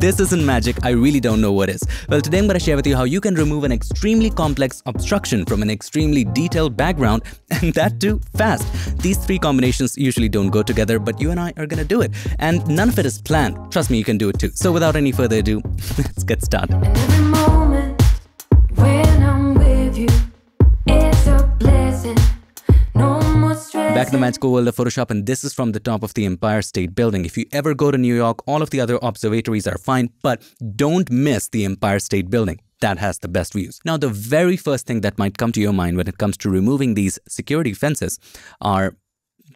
this isn't magic, I really don't know what is. Well, today I'm going to share with you how you can remove an extremely complex obstruction from an extremely detailed background, and that too fast. These three combinations usually don't go together, but you and I are going to do it. And none of it is planned. Trust me, you can do it too. So without any further ado, let's get started. Every moment when I'm with you, it's a blessing. Back in the magical world of Photoshop, and this is from the top of the Empire State Building. If you ever go to New York, all of the other observatories are fine, but don't miss the Empire State Building. That has the best views. Now, the very first thing that might come to your mind when it comes to removing these security fences are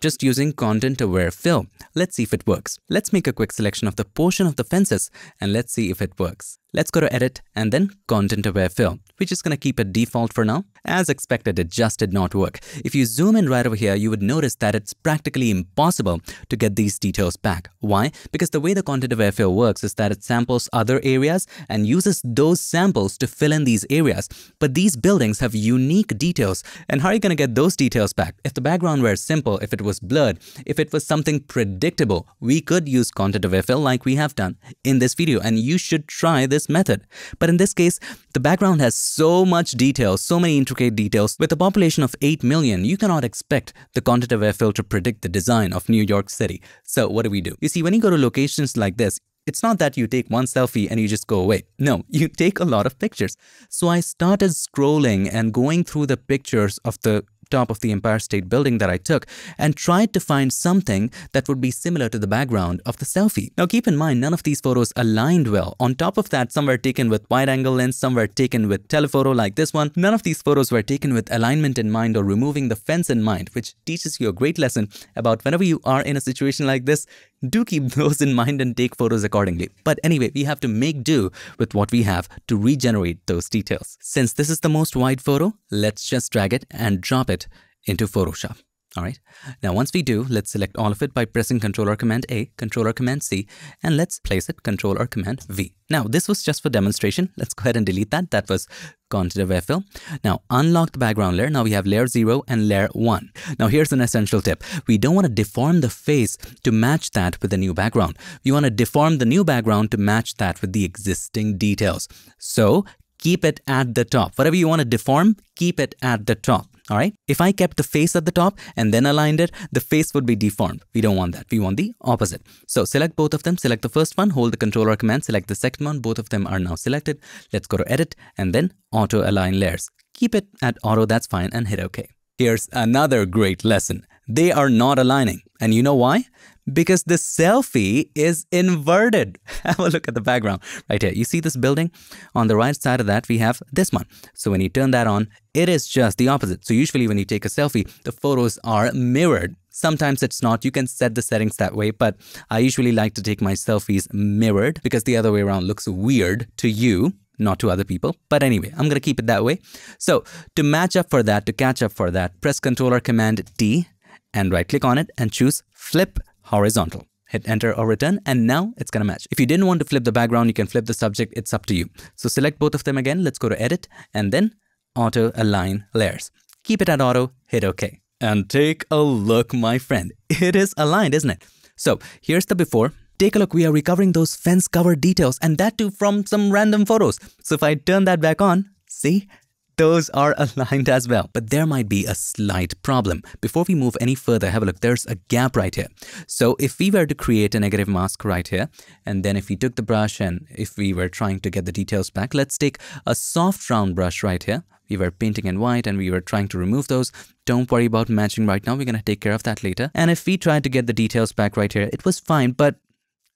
just using Content-Aware Fill. Let's see if it works. Let's make a quick selection of the portion of the fences and let's see if it works. Let's go to Edit and then Content-Aware Fill. We're just going to keep it default for now. As expected, it just did not work. If you zoom in right over here, you would notice that it's practically impossible to get these details back. Why? Because the way the Content-Aware Fill works is that it samples other areas and uses those samples to fill in these areas. But these buildings have unique details. And how are you going to get those details back? If the background were simple, if it was blurred, if it was something predictable, we could use Content-Aware Fill like we have done in this video. And you should try this method. But in this case, the background has so much detail, so many intricate details. With a population of 8 million, you cannot expect the Content-Aware Fill to predict the design of New York City. So what do we do? You see, when you go to locations like this, it's not that you take one selfie and you just go away. No, you take a lot of pictures. So I started scrolling and going through the pictures of the top of the Empire State Building that I took and tried to find something that would be similar to the background of the selfie. Now keep in mind, none of these photos aligned well. On top of that, some were taken with wide angle lens, some were taken with telephoto like this one. None of these photos were taken with alignment in mind or removing the fence in mind, which teaches you a great lesson about whenever you are in a situation like this, do keep those in mind and take photos accordingly. But anyway, we have to make do with what we have to regenerate those details. Since this is the most wide photo, let's just drag it and drop it into Photoshop. All right. Now, once we do, let's select all of it by pressing Ctrl or Command A, Ctrl or Command C, and let's place it Ctrl or Command V. Now, this was just for demonstration. Let's go ahead and delete that. That was Content-Aware Fill. Now, unlock the background layer. Now we have layer 0 and layer 1. Now here's an essential tip. We don't want to deform the face to match that with the new background. We want to deform the new background to match that with the existing details. So keep it at the top. Whatever you want to deform, keep it at the top. All right. If I kept the face at the top and then aligned it, the face would be deformed. We don't want that. We want the opposite. So select both of them. Select the first one, hold the Control or Command, select the second one. Both of them are now selected. Let's go to Edit and then Auto Align Layers. Keep it at auto. That's fine. And hit OK. Here's another great lesson. They are not aligning. And you know why? Because the selfie is inverted. Have a look at the background right here. You see this building? On the right side of that, we have this one. So when you turn that on, it is just the opposite. So usually when you take a selfie, the photos are mirrored. Sometimes it's not. You can set the settings that way, but I usually like to take my selfies mirrored because the other way around looks weird to you, not to other people. But anyway, I'm going to keep it that way. So to match up for that, to catch up for that, press Ctrl or Command D and right click on it and choose Flip Horizontal. Hit Enter or Return, and now it's going to match. If you didn't want to flip the background, you can flip the subject. It's up to you. So select both of them again. Let's go to Edit and then Auto Align Layers. Keep it at auto. Hit OK. And take a look, my friend. It is aligned, isn't it? So here's the before. Take a look, we are recovering those fence cover details, and that too from some random photos. So if I turn that back on, see? Those are aligned as well, but there might be a slight problem. Before we move any further, have a look. There's a gap right here. So if we were to create a negative mask right here, and then if we took the brush and if we were trying to get the details back, let's take a soft round brush right here. We were painting in white and we were trying to remove those. Don't worry about matching right now. We're going to take care of that later. And if we tried to get the details back right here, it was fine, but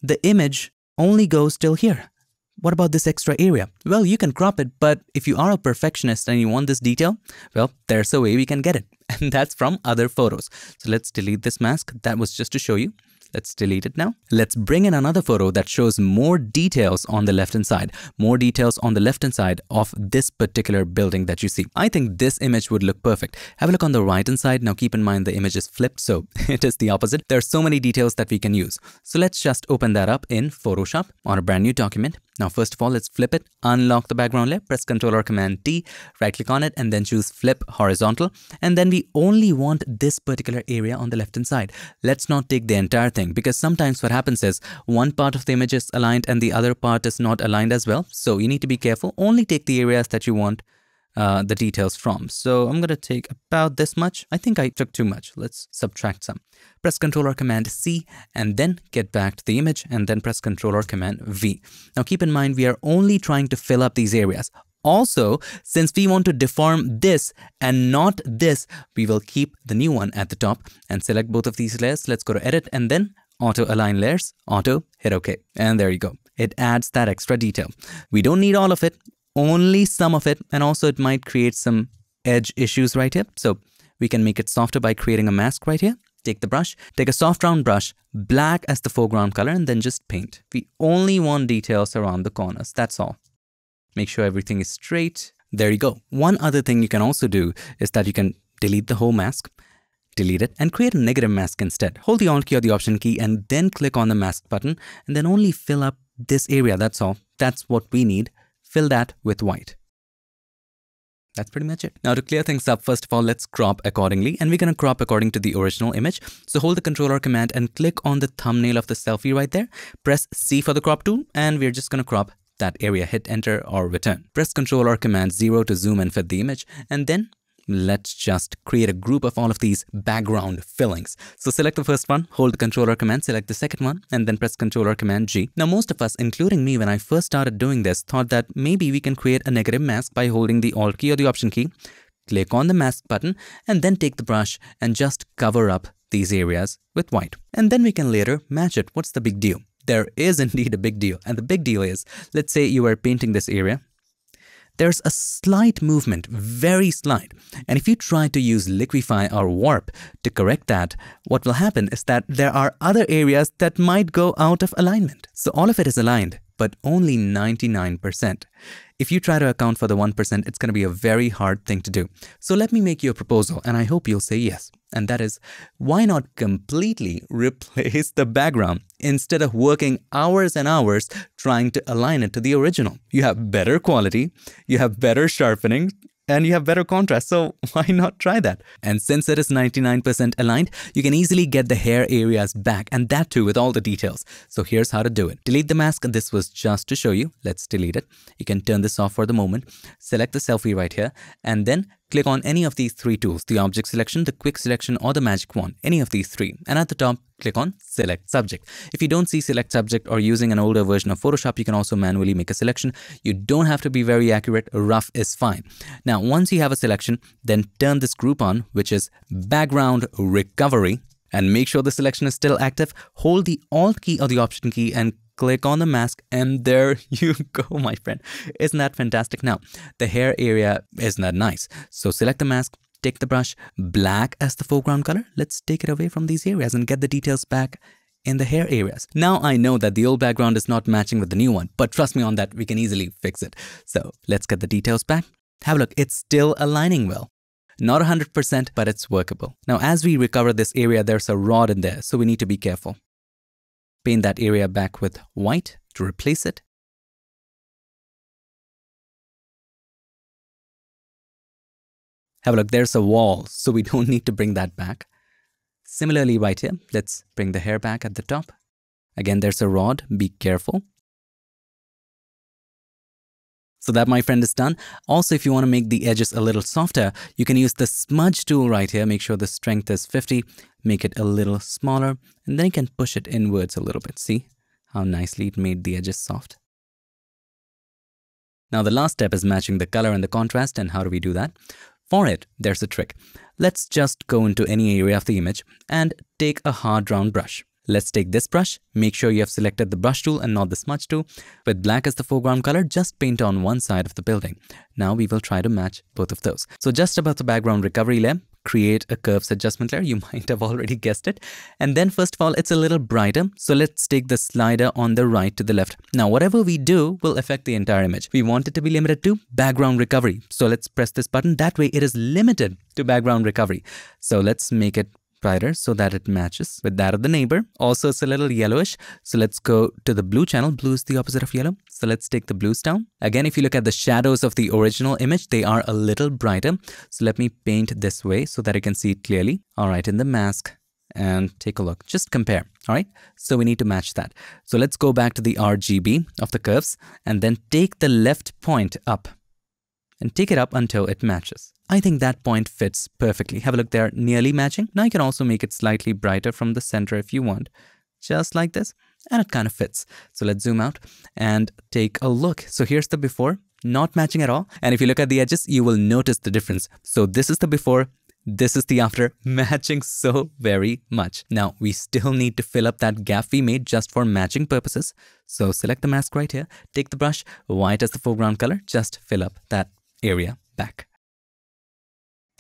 the image only goes till here. What about this extra area? Well, you can crop it, but if you are a perfectionist and you want this detail, well, there's a way we can get it. And that's from other photos. So let's delete this mask. That was just to show you. Let's delete it now. Let's bring in another photo that shows more details on the left-hand side. More details on the left-hand side of this particular building that you see. I think this image would look perfect. Have a look on the right-hand side. Now keep in mind the image is flipped, so it is the opposite. There are so many details that we can use. So let's just open that up in Photoshop on a brand new document. Now first of all, let's flip it, unlock the background layer, press Ctrl or Command T, right-click on it and then choose Flip Horizontal. And then we only want this particular area on the left-hand side. Let's not take the entire thing thing, because sometimes what happens is one part of the image is aligned and the other part is not aligned as well. So you need to be careful. Only take the areas that you want the details from. So I'm going to take about this much. I think I took too much. Let's subtract some. Press Ctrl or Command C and then get back to the image and then press Ctrl or Command V. Now keep in mind, we are only trying to fill up these areas. Also, since we want to deform this and not this, we will keep the new one at the top and select both of these layers. Let's go to Edit and then Auto Align Layers, Auto, hit OK. And there you go. It adds that extra detail. We don't need all of it. Only some of it, and also it might create some edge issues right here. So we can make it softer by creating a mask right here. Take the brush, take a soft round brush, black as the foreground color, and then just paint. We only want details around the corners, that's all. Make sure everything is straight. There you go. One other thing you can also do is that you can delete the whole mask, delete it, and create a negative mask instead. Hold the Alt key or the Option key and then click on the mask button, and then only fill up this area, that's all. That's what we need. Fill that with white. That's pretty much it. Now to clear things up, first of all, let's crop accordingly, and we're going to crop according to the original image. So hold the Control or Command and click on the thumbnail of the selfie right there. Press C for the crop tool, and we're just going to crop that area. Hit Enter or Return. Press Control or Command 0 to zoom and fit the image, and then let's just create a group of all of these background fillings. So select the first one, hold the Control or Command, select the second one, and then press Control or Command G. Now most of us, including me when I first started doing this, thought that maybe we can create a negative mask by holding the Alt key or the Option key, click on the mask button, and then take the brush and just cover up these areas with white. And then we can later match it. What's the big deal? There is indeed a big deal. And the big deal is, let's say you are painting this area. There's a slight movement, very slight. And if you try to use Liquify or Warp to correct that, what will happen is that there are other areas that might go out of alignment. So all of it is aligned, but only 99%. If you try to account for the 1%, it's going to be a very hard thing to do. So let me make you a proposal, and I hope you'll say yes. And that is, why not completely replace the background instead of working hours and hours trying to align it to the original? You have better quality, you have better sharpening, and you have better contrast, so why not try that? And since it is 99% aligned, you can easily get the hair areas back, and that too with all the details. So here's how to do it. Delete the mask, and this was just to show you. Let's delete it. You can turn this off for the moment. Select the selfie right here, and then click on any of these three tools, the object selection, the quick selection, or the magic wand, any of these three. And at the top, click on select subject. If you don't see select subject or using an older version of Photoshop, you can also manually make a selection. You don't have to be very accurate, rough is fine. Now, once you have a selection, then turn this group on, which is background recovery, and make sure the selection is still active. Hold the Alt key or the Option key and click on the mask, and there you go, my friend. Isn't that fantastic? Now, the hair area, isn't that nice? So select the mask, take the brush, black as the foreground color. Let's take it away from these areas and get the details back in the hair areas. Now I know that the old background is not matching with the new one, but trust me on that, we can easily fix it. So let's get the details back. Have a look, it's still aligning well. Not 100%, but it's workable. Now, as we recover this area, there's a rod in there, so we need to be careful. Paint that area back with white to replace it. Have a look, there's a wall, so we don't need to bring that back. Similarly right here, let's bring the hair back at the top. Again, there's a rod, be careful. So that, my friend, is done. Also, if you want to make the edges a little softer, you can use the smudge tool right here. Make sure the strength is 50. Make it a little smaller, and then you can push it inwards a little bit. See how nicely it made the edges soft. Now the last step is matching the color and the contrast, and how do we do that? For it, there's a trick. Let's just go into any area of the image and take a hard round brush. Let's take this brush, make sure you have selected the brush tool and not the smudge tool. With black as the foreground color, just paint on one side of the building. Now we will try to match both of those. So just above the background recovery layer, create a curves adjustment layer. You might have already guessed it. And then first of all, it's a little brighter. So let's take the slider on the right to the left. Now, whatever we do will affect the entire image. We want it to be limited to background recovery. So let's press this button. That way it is limited to background recovery. So let's make it brighter so that it matches with that of the neighbor. Also, it's a little yellowish. So let's go to the blue channel. Blue is the opposite of yellow. So let's take the blues down. Again, if you look at the shadows of the original image, they are a little brighter. So let me paint this way so that you can see it clearly. All right, in the mask, and take a look. Just compare. All right. So we need to match that. So let's go back to the RGB of the curves and then take the left point up and take it up until it matches. I think that point fits perfectly. Have a look there, nearly matching. Now you can also make it slightly brighter from the center if you want, just like this. And it kind of fits. So let's zoom out and take a look. So here's the before, not matching at all. And if you look at the edges, you will notice the difference. So this is the before, this is the after, matching so very much. Now we still need to fill up that gap we made just for matching purposes. So select the mask right here, take the brush, white as the foreground color, just fill up that area back.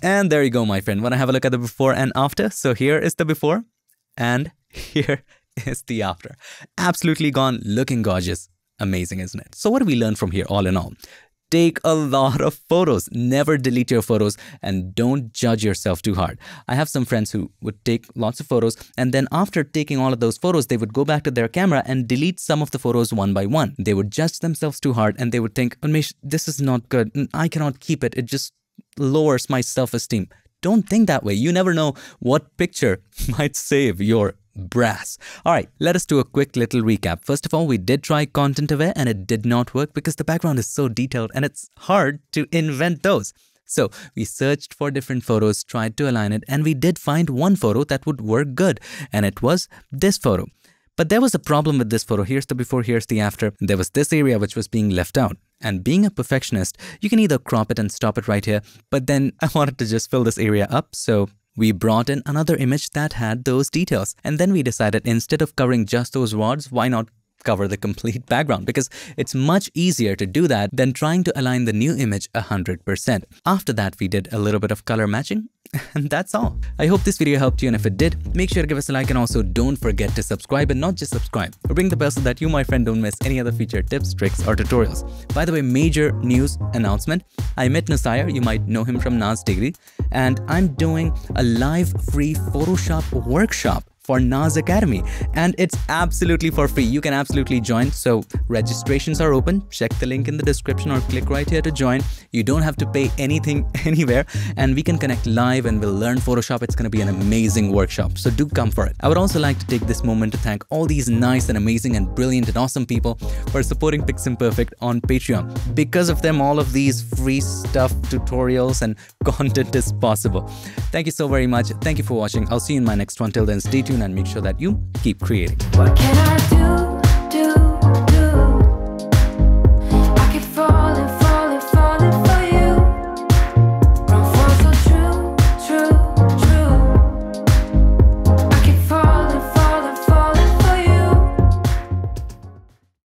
And there you go, my friend. Want to have a look at the before and after? So here is the before and here is the after. Absolutely gone, looking gorgeous. Amazing, isn't it? So what do we learn from here all in all? Take a lot of photos. Never delete your photos and don't judge yourself too hard. I have some friends who would take lots of photos and then after taking all of those photos, they would go back to their camera and delete some of the photos one by one. They would judge themselves too hard and they would think, Unmesh, this is not good. I cannot keep it. It just lowers my self-esteem. Don't think that way. You never know what picture might save your brass. All right, let us do a quick little recap. First of all, we did try Content-Aware and it did not work because the background is so detailed and it's hard to invent those. So we searched for different photos, tried to align it, and we did find one photo that would work good. And it was this photo. But there was a problem with this photo. Here's the before, here's the after. There was this area which was being left out. And being a perfectionist, you can either crop it and stop it right here, but then I wanted to just fill this area up. So we brought in another image that had those details. And then we decided instead of covering just those rods, why not cover the complete background? Because it's much easier to do that than trying to align the new image 100%. After that, we did a little bit of color matching. And that's all. I hope this video helped you, and if it did, make sure to give us a like, and also don't forget to subscribe, and not just subscribe, but ring the bell so that you, my friend, don't miss any other future tips, tricks, or tutorials. By the way, major news announcement. I met Nasir, you might know him from Nas Degree, and I'm doing a live free Photoshop workshop for Nas Academy, and it's absolutely for free. You can absolutely join. So registrations are open. Check the link in the description or click right here to join. You don't have to pay anything anywhere, and we can connect live and we'll learn Photoshop. It's going to be an amazing workshop. So do come for it. I would also like to take this moment to thank all these nice and amazing and brilliant and awesome people for supporting Pix Imperfect on Patreon. Because of them, all of these free stuff, tutorials and content is possible. Thank you so very much. Thank you for watching. I'll see you in my next one. Till then, stay tuned and make sure that you keep creating. What can I do?